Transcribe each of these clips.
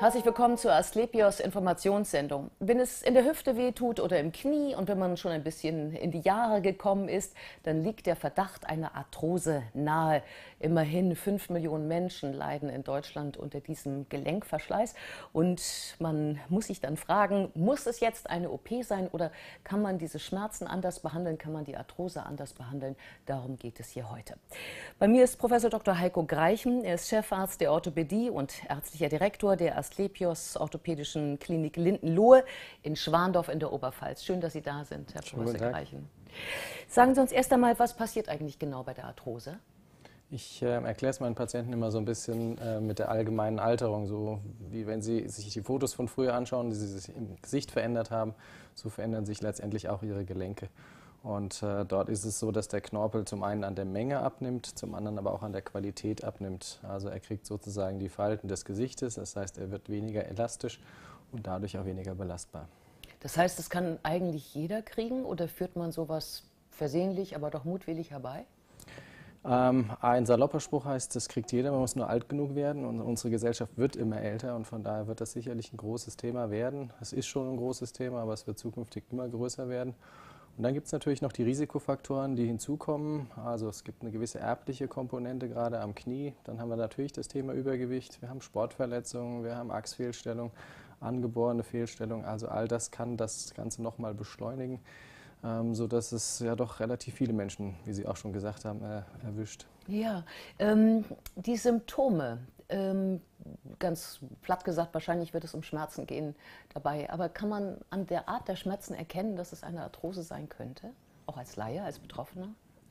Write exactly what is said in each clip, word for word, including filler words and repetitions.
Herzlich willkommen zur Asklepios Informationssendung. Wenn es in der Hüfte wehtut oder im Knie und wenn man schon ein bisschen in die Jahre gekommen ist, dann liegt der Verdacht einer Arthrose nahe. Immerhin fünf Millionen Menschen leiden in Deutschland unter diesem Gelenkverschleiß. Und man muss sich dann fragen, muss es jetzt eine O P sein oder kann man diese Schmerzen anders behandeln, kann man die Arthrose anders behandeln? Darum geht es hier heute. Bei mir ist Professor Doktor Heiko Greichen. Er ist Chefarzt der Orthopädie und ärztlicher Direktor der Asklepios Orthopädischen Klinik Lindenlohe in Schwandorf in der Oberpfalz. Schön, dass Sie da sind, Herr Professor Greichen. Sagen Sie uns erst einmal, was passiert eigentlich genau bei der Arthrose? Ich äh, erkläre es meinen Patienten immer so ein bisschen äh, mit der allgemeinen Alterung. So wie wenn sie sich die Fotos von früher anschauen, die sie sich im Gesicht verändert haben, so verändern sich letztendlich auch ihre Gelenke. Und äh, dort ist es so, dass der Knorpel zum einen an der Menge abnimmt, zum anderen aber auch an der Qualität abnimmt. Also er kriegt sozusagen die Falten des Gesichtes, das heißt, er wird weniger elastisch und dadurch auch weniger belastbar. Das heißt, das kann eigentlich jeder kriegen oder führt man sowas versehentlich, aber doch mutwillig herbei? Ähm, ein salopper Spruch heißt, das kriegt jeder, man muss nur alt genug werden, und unsere Gesellschaft wird immer älter und von daher wird das sicherlich ein großes Thema werden. Es ist schon ein großes Thema, aber es wird zukünftig immer größer werden. Und dann gibt es natürlich noch die Risikofaktoren, die hinzukommen. Also es gibt eine gewisse erbliche Komponente, gerade am Knie. Dann haben wir natürlich das Thema Übergewicht. Wir haben Sportverletzungen, wir haben Achsfehlstellung, angeborene Fehlstellung. Also all das kann das Ganze nochmal beschleunigen, ähm, sodass es ja doch relativ viele Menschen, wie Sie auch schon gesagt haben, äh, erwischt. Ja, ähm, die Symptome. Ähm, ganz platt gesagt, wahrscheinlich wird es um Schmerzen gehen dabei. Aber kann man an der Art der Schmerzen erkennen, dass es eine Arthrose sein könnte? Auch als Laie, als Betroffener?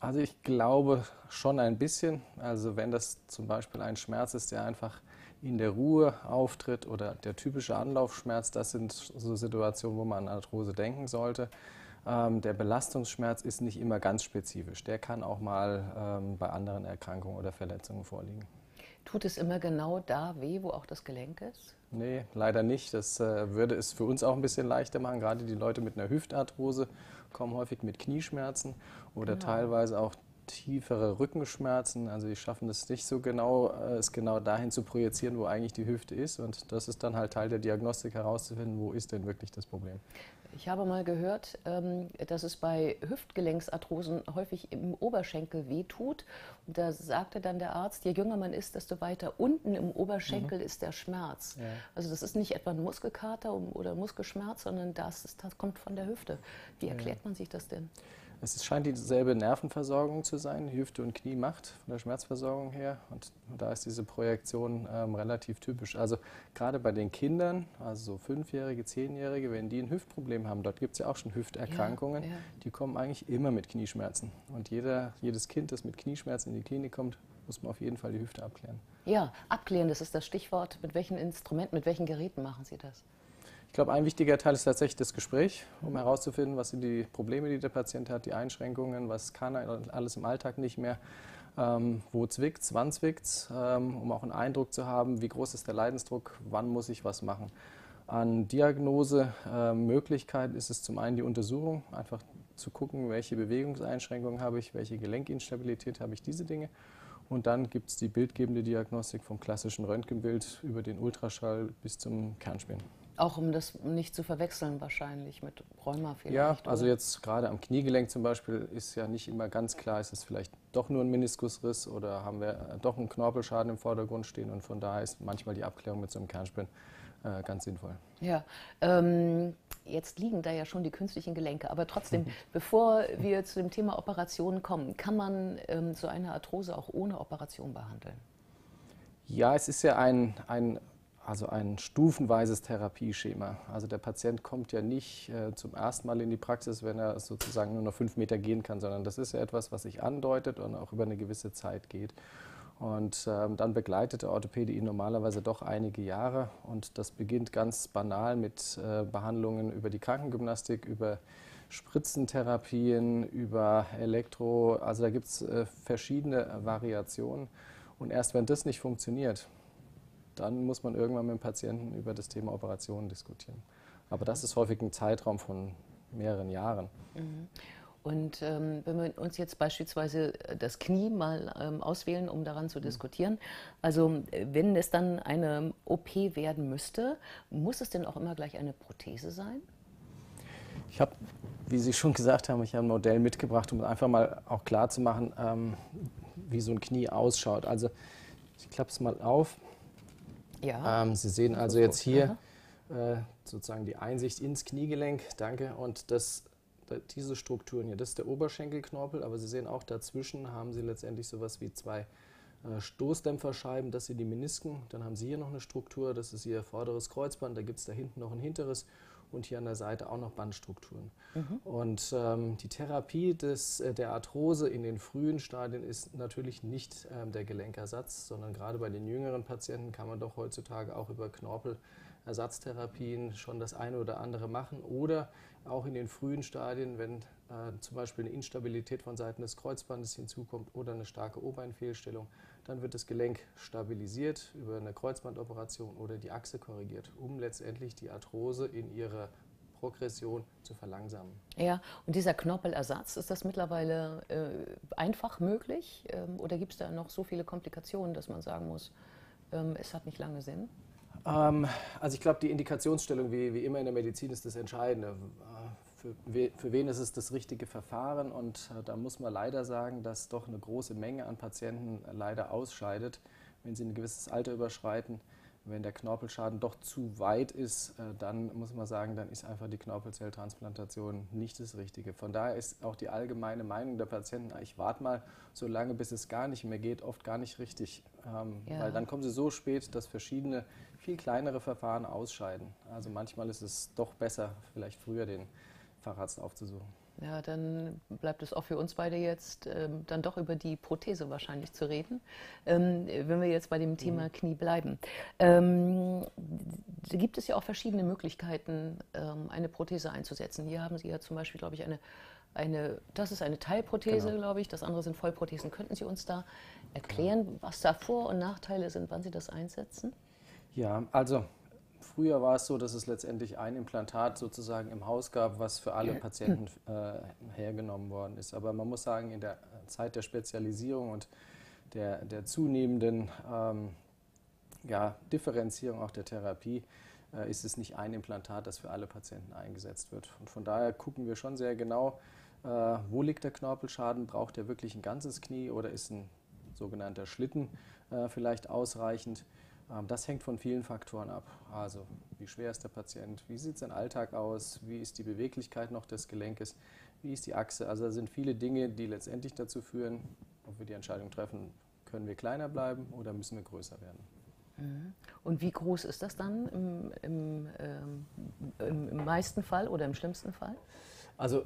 Also ich glaube schon ein bisschen. Also wenn das zum Beispiel ein Schmerz ist, der einfach in der Ruhe auftritt oder der typische Anlaufschmerz, das sind so Situationen, wo man an Arthrose denken sollte. Ähm, der Belastungsschmerz ist nicht immer ganz spezifisch. Der kann auch mal ähm, bei anderen Erkrankungen oder Verletzungen vorliegen. Tut es immer genau da weh, wo auch das Gelenk ist? Nee, leider nicht. Das äh, würde es für uns auch ein bisschen leichter machen. Gerade die Leute mit einer Hüftarthrose kommen häufig mit Knieschmerzen oder genau. Teilweise auch tiefere Rückenschmerzen. Also die schaffen es nicht so genau, äh, es genau dahin zu projizieren, wo eigentlich die Hüfte ist. Und das ist dann halt Teil der Diagnostik herauszufinden, wo ist denn wirklich das Problem. Ich habe mal gehört, dass es bei Hüftgelenksarthrosen häufig im Oberschenkel wehtut. Und da sagte dann der Arzt, je jünger man ist, desto weiter unten im Oberschenkel mhm. ist der Schmerz. Ja. Also das ist nicht etwa ein Muskelkater oder Muskelschmerz, sondern das, ist, das kommt von der Hüfte. Wie erklärt ja. man sich das denn? Es scheint dieselbe Nervenversorgung zu sein, Hüfte und Knie macht von der Schmerzversorgung her, und da ist diese Projektion ähm, relativ typisch. Also gerade bei den Kindern, also so Fünfjährige, Zehnjährige, wenn die ein Hüftproblem haben, dort gibt es ja auch schon Hüfterkrankungen, ja, ja. die kommen eigentlich immer mit Knieschmerzen. Und jeder, jedes Kind, das mit Knieschmerzen in die Klinik kommt, muss man auf jeden Fall die Hüfte abklären. Ja, abklären, das ist das Stichwort. Mit welchen Instrumenten, mit welchen Geräten machen Sie das? Ich glaube, ein wichtiger Teil ist tatsächlich das Gespräch, um herauszufinden, was sind die Probleme, die der Patient hat, die Einschränkungen, was kann er alles im Alltag nicht mehr, ähm, wo zwickt es, wann zwickt es, ähm, um auch einen Eindruck zu haben, wie groß ist der Leidensdruck, wann muss ich was machen. An Diagnosemöglichkeit äh, ist es zum einen die Untersuchung, einfach zu gucken, welche Bewegungseinschränkungen habe ich, welche Gelenkinstabilität habe ich, diese Dinge. Und dann gibt es die bildgebende Diagnostik vom klassischen Röntgenbild über den Ultraschall bis zum Kernspin. Auch um das nicht zu verwechseln wahrscheinlich mit Rheuma vielleicht. Ja, also oder? Jetzt gerade am Kniegelenk zum Beispiel ist ja nicht immer ganz klar, ist es vielleicht doch nur ein Meniskusriss oder haben wir doch einen Knorpelschaden im Vordergrund stehen, und von daher ist manchmal die Abklärung mit so einem Kernspin äh, ganz sinnvoll. Ja, ähm, jetzt liegen da ja schon die künstlichen Gelenke, aber trotzdem, bevor wir zu dem Thema Operationen kommen, kann man ähm, so eine Arthrose auch ohne Operation behandeln? Ja, es ist ja ein... ein Also ein stufenweises Therapieschema. Also der Patient kommt ja nicht äh, zum ersten Mal in die Praxis, wenn er sozusagen nur noch fünf Meter gehen kann, sondern das ist ja etwas, was sich andeutet und auch über eine gewisse Zeit geht. Und ähm, dann begleitet der Orthopäde ihn normalerweise doch einige Jahre. Und das beginnt ganz banal mit äh, Behandlungen über die Krankengymnastik, über Spritzentherapien, über Elektro. Also da gibt es äh, verschiedene Variationen. Und erst wenn das nicht funktioniert, dann muss man irgendwann mit dem Patienten über das Thema Operationen diskutieren. Aber das ist häufig ein Zeitraum von mehreren Jahren. Mhm. Und ähm, wenn wir uns jetzt beispielsweise das Knie mal ähm, auswählen, um daran zu diskutieren, also wenn es dann eine O P werden müsste, muss es denn auch immer gleich eine Prothese sein? Ich habe, wie Sie schon gesagt haben, ich habe ein Modell mitgebracht, um einfach mal auch klar zu machen, ähm, wie so ein Knie ausschaut. Also ich klappe es mal auf. Ja. Ähm, Sie sehen also jetzt hier äh, sozusagen die Einsicht ins Kniegelenk. Danke. Und das, diese Strukturen hier, das ist der Oberschenkelknorpel, aber Sie sehen auch, dazwischen haben Sie letztendlich sowas wie zwei äh, Stoßdämpferscheiben, das sind die Menisken. Dann haben Sie hier noch eine Struktur, das ist Ihr vorderes Kreuzband, da gibt es da hinten noch ein hinteres und hier an der Seite auch noch Bandstrukturen. Mhm. Und ähm, die Therapie des, äh, der Arthrose in den frühen Stadien ist natürlich nicht ähm, der Gelenkersatz, sondern gerade bei den jüngeren Patienten kann man doch heutzutage auch über Knorpelersatztherapien schon das eine oder andere machen oder auch in den frühen Stadien, wenn äh, zum Beispiel eine Instabilität von Seiten des Kreuzbandes hinzukommt oder eine starke Oberbeinfehlstellung, dann wird das Gelenk stabilisiert über eine Kreuzbandoperation oder die Achse korrigiert, um letztendlich die Arthrose in ihrer Progression zu verlangsamen. Ja, und dieser Knorpelersatz, ist das mittlerweile äh, einfach möglich ähm, oder gibt es da noch so viele Komplikationen, dass man sagen muss, ähm, es hat nicht lange Sinn? Ähm, also ich glaube, die Indikationsstellung, wie, wie immer in der Medizin, ist das Entscheidende. Für, we, für wen ist es das richtige Verfahren? Und äh, da muss man leider sagen, dass doch eine große Menge an Patienten leider ausscheidet, wenn sie ein gewisses Alter überschreiten. Wenn der Knorpelschaden doch zu weit ist, äh, dann muss man sagen, dann ist einfach die Knorpelzelltransplantation nicht das Richtige. Von daher ist auch die allgemeine Meinung der Patienten, ich warte mal so lange, bis es gar nicht mehr geht, oft gar nicht richtig. Ähm, ja. Weil dann kommen sie so spät, dass verschiedene, viel kleinere Verfahren ausscheiden. Also manchmal ist es doch besser, vielleicht früher den Facharzt aufzusuchen. Ja, dann bleibt es auch für uns beide jetzt ähm, dann doch über die Prothese wahrscheinlich zu reden, ähm, wenn wir jetzt bei dem Thema mhm. Knie bleiben. Ähm, gibt es ja auch verschiedene Möglichkeiten, ähm, eine Prothese einzusetzen. Hier haben Sie ja zum Beispiel, glaube ich, eine, eine, das ist eine Teilprothese, genau. glaube ich, das andere sind Vollprothesen. Könnten Sie uns da erklären, genau. was da Vor- und Nachteile sind, wann Sie das einsetzen? Ja, also... Früher war es so, dass es letztendlich ein Implantat sozusagen im Haus gab, was für alle Patienten äh, hergenommen worden ist. Aber man muss sagen, in der Zeit der Spezialisierung und der, der zunehmenden ähm, ja, Differenzierung auch der Therapie äh, ist es nicht ein Implantat, das für alle Patienten eingesetzt wird. Und von daher gucken wir schon sehr genau, äh, wo liegt der Knorpelschaden, braucht er wirklich ein ganzes Knie oder ist ein sogenannter Schlitten äh, vielleicht ausreichend? Das hängt von vielen Faktoren ab. Also wie schwer ist der Patient, wie sieht sein Alltag aus, wie ist die Beweglichkeit noch des Gelenkes, wie ist die Achse. Also da sind viele Dinge, die letztendlich dazu führen, ob wir die Entscheidung treffen, können wir kleiner bleiben oder müssen wir größer werden. Und wie groß ist das dann im, im, ähm, im meisten Fall oder im schlimmsten Fall? Also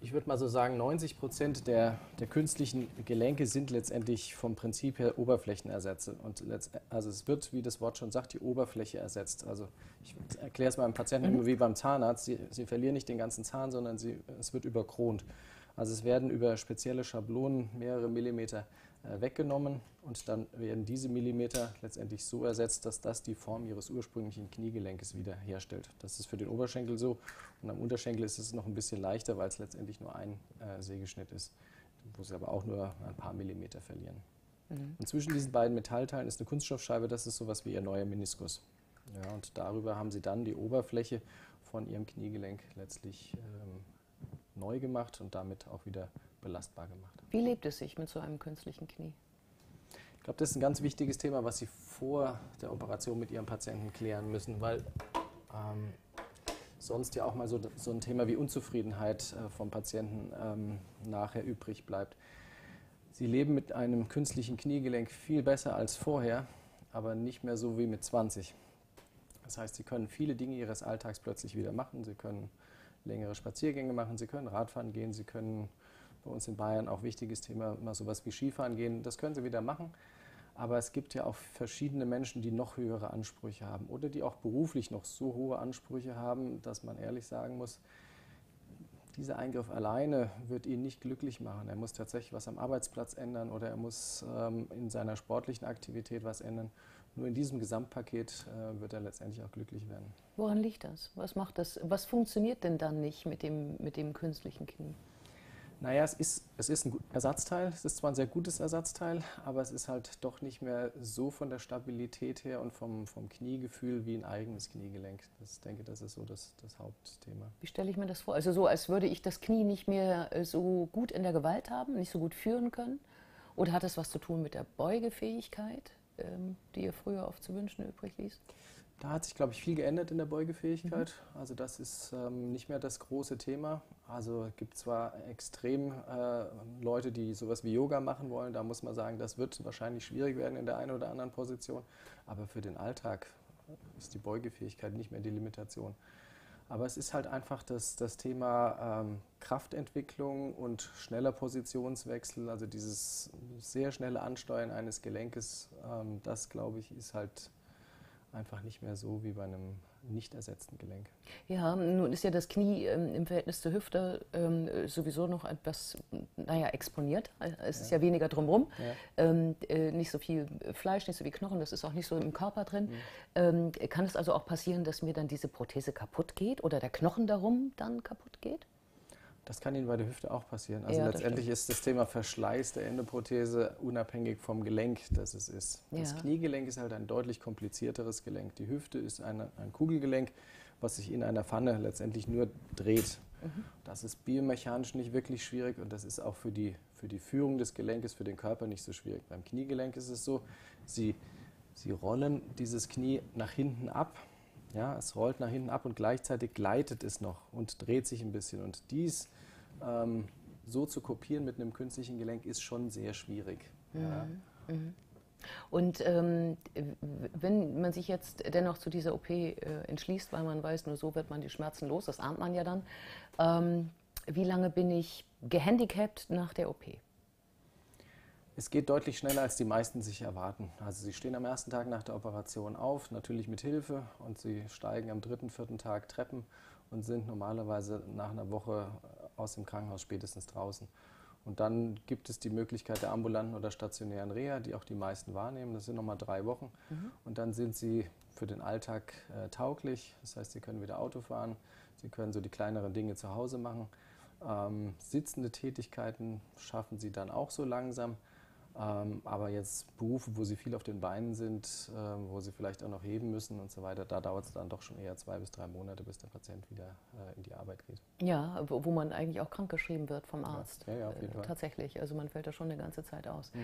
ich würde mal so sagen, neunzig Prozent der, der künstlichen Gelenke sind letztendlich vom Prinzip her Oberflächenersätze. Und letzt, also es wird, wie das Wort schon sagt, die Oberfläche ersetzt. Also ich erkläre es meinem Patienten immer wie beim Zahnarzt, sie, sie verlieren nicht den ganzen Zahn, sondern sie, es wird überkront. Also es werden über spezielle Schablonen mehrere Millimeter äh, weggenommen und dann werden diese Millimeter letztendlich so ersetzt, dass das die Form ihres ursprünglichen Kniegelenkes wiederherstellt. Das ist für den Oberschenkel so und am Unterschenkel ist es noch ein bisschen leichter, weil es letztendlich nur ein äh, Sägeschnitt ist, wo sie aber auch nur ein paar Millimeter verlieren. Mhm. Und zwischen diesen beiden Metallteilen ist eine Kunststoffscheibe, das ist sowas wie ihr neuer Meniskus. Ja, und darüber haben sie dann die Oberfläche von ihrem Kniegelenk letztlich ähm, neu gemacht und damit auch wieder belastbar gemacht. Wie lebt es sich mit so einem künstlichen Knie? Ich glaube, das ist ein ganz wichtiges Thema, was Sie vor der Operation mit Ihrem Patienten klären müssen, weil ähm, sonst ja auch mal so, so ein Thema wie Unzufriedenheit äh, vom Patienten ähm, nachher übrig bleibt. Sie leben mit einem künstlichen Kniegelenk viel besser als vorher, aber nicht mehr so wie mit zwanzig. Das heißt, Sie können viele Dinge Ihres Alltags plötzlich wieder machen. Sie können längere Spaziergänge machen, Sie können Radfahren gehen, Sie können bei uns in Bayern auch wichtiges Thema, mal sowas wie Skifahren gehen, das können Sie wieder machen. Aber es gibt ja auch verschiedene Menschen, die noch höhere Ansprüche haben oder die auch beruflich noch so hohe Ansprüche haben, dass man ehrlich sagen muss, dieser Eingriff alleine wird ihn nicht glücklich machen. Er muss tatsächlich was am Arbeitsplatz ändern oder er muss ähm, in seiner sportlichen Aktivität was ändern. Nur in diesem Gesamtpaket äh, wird er letztendlich auch glücklich werden. Woran liegt das? Was macht das? Was funktioniert denn dann nicht mit dem, mit dem künstlichen Knie? Naja, es ist, es ist ein Ersatzteil, es ist zwar ein sehr gutes Ersatzteil, aber es ist halt doch nicht mehr so von der Stabilität her und vom, vom Kniegefühl wie ein eigenes Kniegelenk. Ich denke, das ist so das, das Hauptthema. Wie stelle ich mir das vor? Also so, als würde ich das Knie nicht mehr so gut in der Gewalt haben, nicht so gut führen können? Oder hat das was zu tun mit der Beugefähigkeit, die ihr früher oft zu wünschen übrig ließ? Da hat sich, glaube ich, viel geändert in der Beugefähigkeit. Mhm. Also das ist ähm, nicht mehr das große Thema. Also es gibt zwar extrem äh, Leute, die sowas wie Yoga machen wollen. Da muss man sagen, das wird wahrscheinlich schwierig werden in der einen oder anderen Position. Aber für den Alltag ist die Beugefähigkeit nicht mehr die Limitation. Aber es ist halt einfach das, das Thema ähm, Kraftentwicklung und schneller Positionswechsel, also dieses sehr schnelle Ansteuern eines Gelenkes, ähm, das, glaube ich, ist halt einfach nicht mehr so wie bei einem nicht ersetzten Gelenk. Ja, nun ist ja das Knie ähm, im Verhältnis zur Hüfte ähm, sowieso noch etwas, naja, exponiert. Es ja. ist ja weniger drumherum. Ja. Ähm, äh, nicht so viel Fleisch, nicht so viel Knochen, das ist auch nicht so im Körper drin. Mhm. Ähm, kann es also auch passieren, dass mir dann diese Prothese kaputt geht oder der Knochen darum dann kaputt geht? Das kann Ihnen bei der Hüfte auch passieren. Also ja, letztendlich das ist das Thema Verschleiß der Endoprothese unabhängig vom Gelenk, das es ist. Ja. Das Kniegelenk ist halt ein deutlich komplizierteres Gelenk. Die Hüfte ist eine, ein Kugelgelenk, was sich in einer Pfanne letztendlich nur dreht. Mhm. Das ist biomechanisch nicht wirklich schwierig und das ist auch für die, für die Führung des Gelenkes, für den Körper nicht so schwierig. Beim Kniegelenk ist es so, Sie, Sie rollen dieses Knie nach hinten ab. Ja, es rollt nach hinten ab und gleichzeitig gleitet es noch und dreht sich ein bisschen. Und dies ähm, so zu kopieren mit einem künstlichen Gelenk ist schon sehr schwierig. Mhm. Ja. Mhm. Und ähm, wenn man sich jetzt dennoch zu dieser O P äh, entschließt, weil man weiß, nur so wird man die Schmerzen los, das ahnt man ja dann, ähm, wie lange bin ich gehandicapt nach der O P? Es geht deutlich schneller, als die meisten sich erwarten. Also sie stehen am ersten Tag nach der Operation auf, natürlich mit Hilfe, und sie steigen am dritten, vierten Tag Treppen und sind normalerweise nach einer Woche aus dem Krankenhaus spätestens draußen. Und dann gibt es die Möglichkeit der ambulanten oder stationären Reha, die auch die meisten wahrnehmen. Das sind nochmal drei Wochen. Mhm. Und dann sind sie für den Alltag äh, tauglich. Das heißt, sie können wieder Auto fahren, sie können so die kleineren Dinge zu Hause machen. Ähm, sitzende Tätigkeiten schaffen sie dann auch so langsam. Ähm, aber jetzt Berufe, wo sie viel auf den Beinen sind, ähm, wo sie vielleicht auch noch heben müssen und so weiter, da dauert es dann doch schon eher zwei bis drei Monate, bis der Patient wieder äh, in die Arbeit geht. Ja, wo, wo man eigentlich auch krankgeschrieben wird vom Arzt. Ja, ja, auf jeden Fall. Tatsächlich, also man fällt da schon eine ganze Zeit aus. Mhm.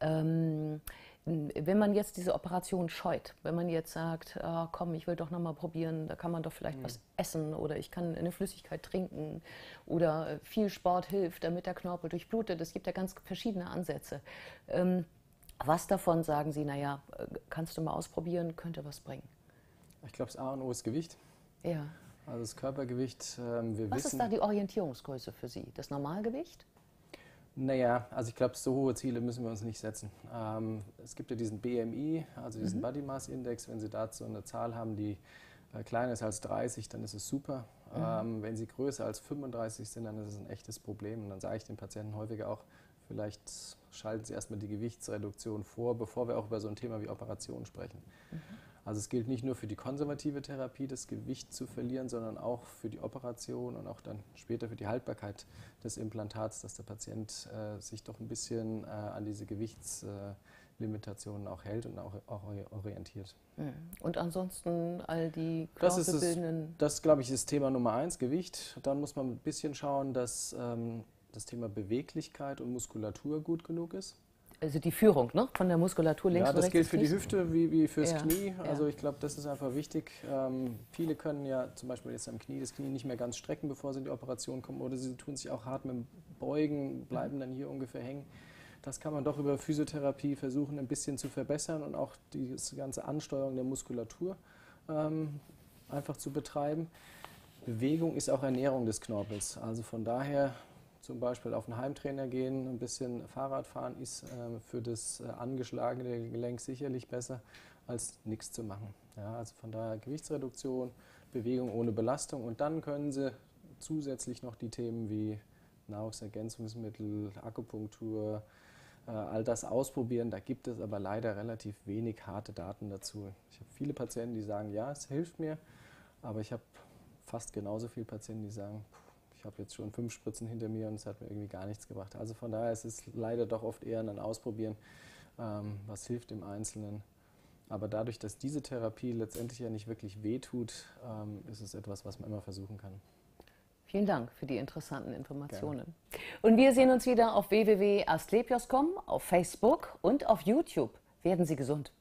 Ähm, wenn man jetzt diese Operation scheut, wenn man jetzt sagt, ah, komm, ich will doch nochmal probieren, da kann man doch vielleicht mhm. was essen oder ich kann eine Flüssigkeit trinken oder viel Sport hilft, damit der Knorpel durchblutet, es gibt ja ganz verschiedene Ansätze. Was davon sagen Sie, naja, kannst du mal ausprobieren, könnte was bringen? Ich glaube, das A und O ist Gewicht. Ja. Also das Körpergewicht, ähm, wir was wissen... Was ist da die Orientierungsgröße für Sie? Das Normalgewicht? Naja, also ich glaube, so hohe Ziele müssen wir uns nicht setzen. Ähm, es gibt ja diesen B M I, also diesen mhm. Body Mass Index. Wenn Sie dazu eine Zahl haben, die äh, kleiner ist als dreißig, dann ist es super. Mhm. Ähm, wenn Sie größer als fünfunddreißig sind, dann ist es ein echtes Problem. Und dann sage ich den Patienten häufiger auch, vielleicht schalten Sie erstmal die Gewichtsreduktion vor, bevor wir auch über so ein Thema wie Operationen sprechen. Mhm. Also es gilt nicht nur für die konservative Therapie, das Gewicht zu verlieren, sondern auch für die Operation und auch dann später für die Haltbarkeit des Implantats, dass der Patient äh, sich doch ein bisschen äh, an diese Gewichtslimitationen äh, auch hält und auch, auch orientiert. Mhm. Und ansonsten all die Knochen. Das, das glaube ich, ist Thema Nummer eins, Gewicht. Dann muss man ein bisschen schauen, dass... Ähm, das Thema Beweglichkeit und Muskulatur gut genug ist. Also die Führung, ne? Von der Muskulatur links und rechts. Ja, das gilt für die Hüfte wie, wie fürs Knie. Also ich glaube, das ist einfach wichtig. Ähm, viele können ja zum Beispiel jetzt am Knie das Knie nicht mehr ganz strecken, bevor sie in die Operation kommen. Oder sie tun sich auch hart mit dem Beugen, bleiben dann hier ungefähr hängen. Das kann man doch über Physiotherapie versuchen, ein bisschen zu verbessern und auch die ganze Ansteuerung der Muskulatur ähm, einfach zu betreiben. Bewegung ist auch Ernährung des Knorpels. Also von daher... Zum Beispiel auf einen Heimtrainer gehen, ein bisschen Fahrrad fahren, ist äh, für das äh, angeschlagene Gelenk sicherlich besser, als nichts zu machen. Ja, also von daher Gewichtsreduktion, Bewegung ohne Belastung und dann können Sie zusätzlich noch die Themen wie Nahrungsergänzungsmittel, Akupunktur, äh, all das ausprobieren. Da gibt es aber leider relativ wenig harte Daten dazu. Ich habe viele Patienten, die sagen, ja, es hilft mir, aber ich habe fast genauso viele Patienten, die sagen, pff, ich habe jetzt schon fünf Spritzen hinter mir und es hat mir irgendwie gar nichts gebracht. Also von daher ist es leider doch oft eher ein Ausprobieren, ähm, was hilft im Einzelnen. Aber dadurch, dass diese Therapie letztendlich ja nicht wirklich wehtut, ähm, ist es etwas, was man immer versuchen kann. Vielen Dank für die interessanten Informationen. Gerne. Und wir sehen uns wieder auf w w w punkt astlepios punkt com, auf Facebook und auf YouTube. Werden Sie gesund!